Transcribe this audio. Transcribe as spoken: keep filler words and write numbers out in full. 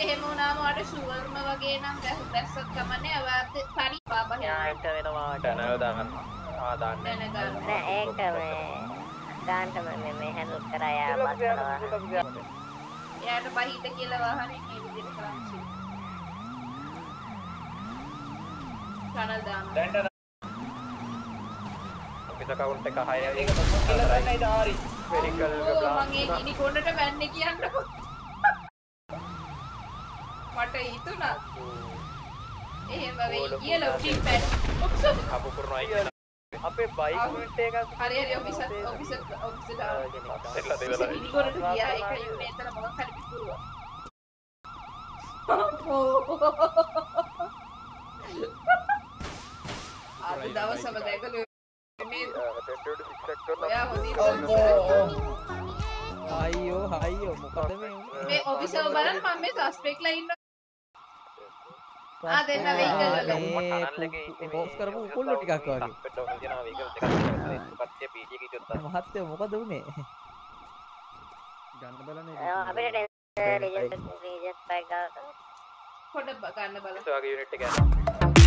එහෙම වුණාම ඔයාලට ෂුවර් ම වගේ නම් දැස්සත් කමන්නේ ඔයාත් පරි ආයක වෙනවා දැනව දාන්න ආ දාන්න නෑ ඒක මේ දාන්න මම මේ හැන්ඩල් කරා යා බස් කරනවා එයාට බහිද කියලා වාහනේ මේ විදිහට කරන්නේ කනල් දාන්න දැන් අපිට account එක හය එක තමයි ඩාරි වෙරිකල් ගබ්ලා මගේ ඉනි කොණ්ඩට වැන්නේ කියන්නකො මට හිතුණා එහෙම වෙයි කියලා ෆීඩ්බැක් අපු කරනවා කියලා අපේ බයික් රෙන්ට් එක හරි හරි ඔෆිස් ඔෆිස් ඔෆිස් දාලා ඉනි කොණ්ඩට ගියා ඒකයි මේතර මොකක් හරි පිටුරුවා අද දවසම දැකලා අයියෝ අයියෝ මොකද මේ මේ ඔෆිසර් බලන්න මම මේ සස්පෙක්ට් ලා ඉන්න ආ දෙන්න වෙයිකල් එක බොක්ස් කරපු උකුල්ල ටිකක් වගේ පත්‍ය පීඩිය කිව්වා මහත්තයා මොකද උනේ ගන්න බලන්න අපිට ලෙජන්ඩ් ලෙජන්ඩ් පැක් ගන්න පොඩ ගන්න බලන්න ඔයාගේ යුනිට් එක යනවා